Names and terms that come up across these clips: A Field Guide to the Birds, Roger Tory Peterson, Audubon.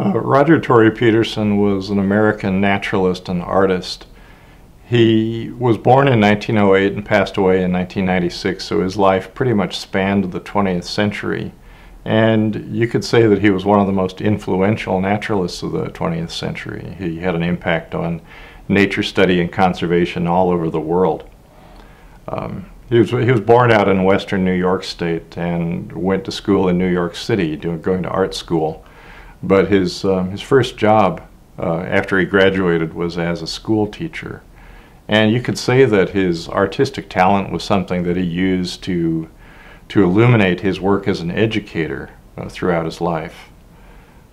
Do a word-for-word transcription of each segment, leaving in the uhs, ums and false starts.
Uh, Roger Tory Peterson was an American naturalist and artist. He was born in nineteen oh eight and passed away in nineteen ninety-six, so his life pretty much spanned the twentieth century. And you could say that he was one of the most influential naturalists of the twentieth century. He had an impact on nature study and conservation all over the world. Um, he, was, he was born out in western New York State and went to school in New York City, doing, going to art school. But his, um, his first job uh, after he graduated was as a school teacher. And you could say that his artistic talent was something that he used to to illuminate his work as an educator uh, throughout his life.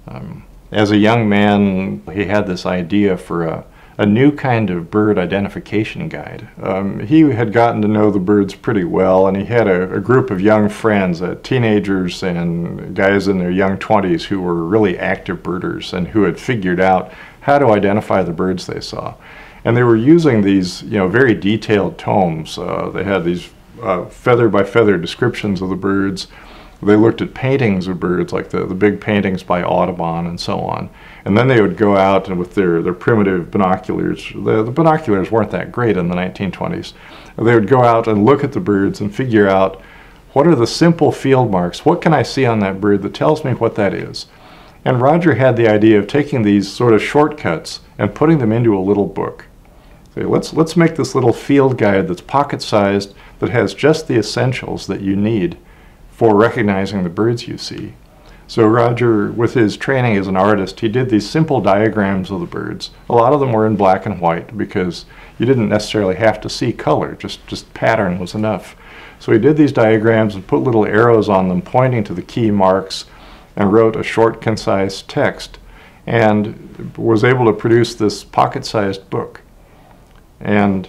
Um, as a young man, he had this idea for a, a new kind of bird identification guide. Um, he had gotten to know the birds pretty well, and he had a, a group of young friends, uh, teenagers and guys in their young twenties who were really active birders and who had figured out how to identify the birds they saw. And they were using these, you know, very detailed tomes. Uh, they had these Uh, feather by feather descriptions of the birds. They looked at paintings of birds, like the, the big paintings by Audubon and so on. And then they would go out and with their, their primitive binoculars, the, the binoculars weren't that great in the nineteen twenties, they would go out and look at the birds and figure out what are the simple field marks, what can I see on that bird that tells me what that is. And Roger had the idea of taking these sort of shortcuts and putting them into a little book. Let's, let's make this little field guide that's pocket-sized, that has just the essentials that you need for recognizing the birds you see. So Roger, with his training as an artist, he did these simple diagrams of the birds. A lot of them were in black and white because you didn't necessarily have to see color, just, just pattern was enough. So he did these diagrams and put little arrows on them pointing to the key marks and wrote a short, concise text and was able to produce this pocket-sized book. And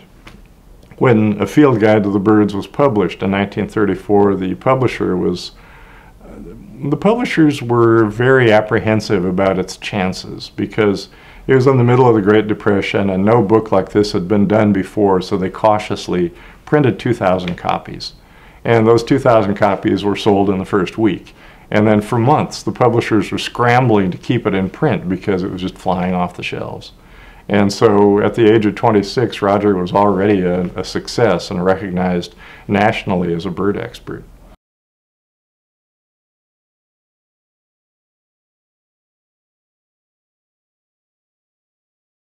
when A Field Guide to the Birds was published in nineteen thirty-four, the publisher was, the publishers were very apprehensive about its chances because it was in the middle of the Great Depression and no book like this had been done before, so they cautiously printed two thousand copies. And those two thousand copies were sold in the first week. And then for months, the publishers were scrambling to keep it in print because it was just flying off the shelves. And so at the age of twenty-six, Roger was already a, a success and recognized nationally as a bird expert.